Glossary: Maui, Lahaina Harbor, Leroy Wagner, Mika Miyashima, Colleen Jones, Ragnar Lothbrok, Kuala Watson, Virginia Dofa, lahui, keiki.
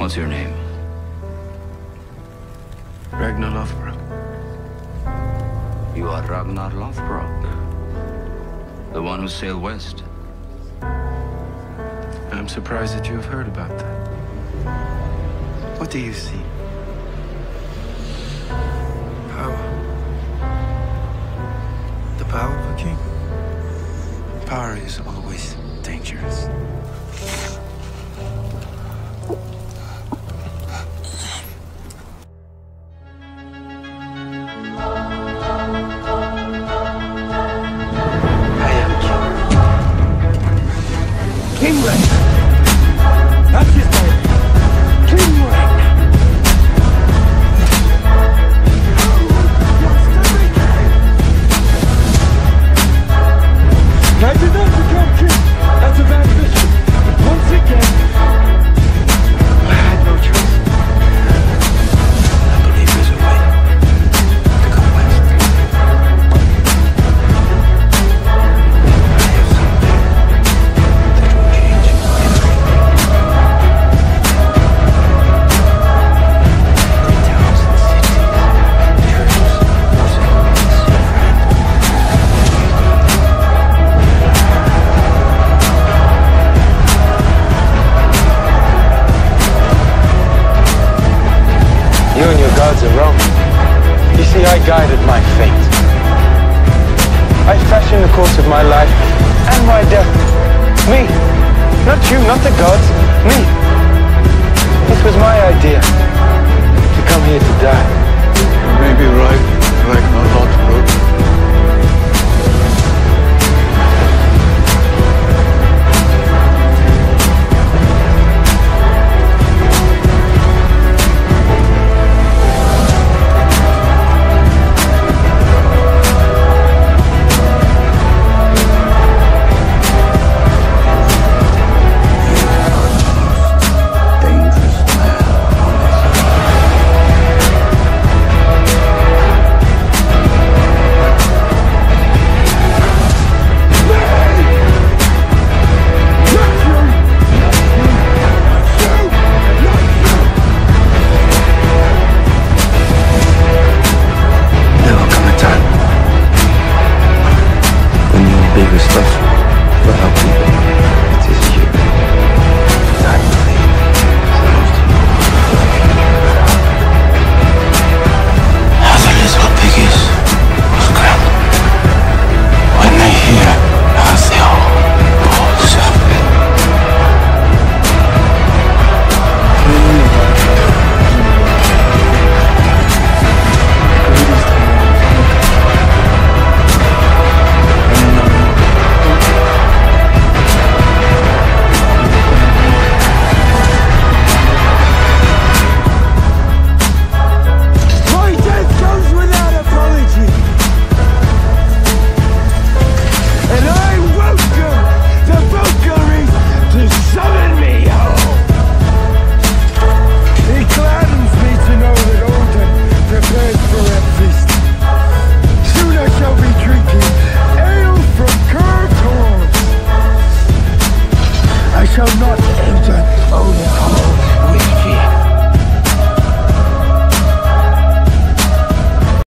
What's your name? Ragnar Lothbrok. You are Ragnar Lothbrok, the one who sailed west. I'm surprised that you have heard about that. What do you see? Power. The power of a king? Power is always dangerous. You and your gods are wrong. You see, I guided my fate. I fashioned the course of my life and my death. Me. Not you, not the gods. Me. This was my idea. To come here to die. You may be right, Ragnar Lothbrok. Stuff for helping people.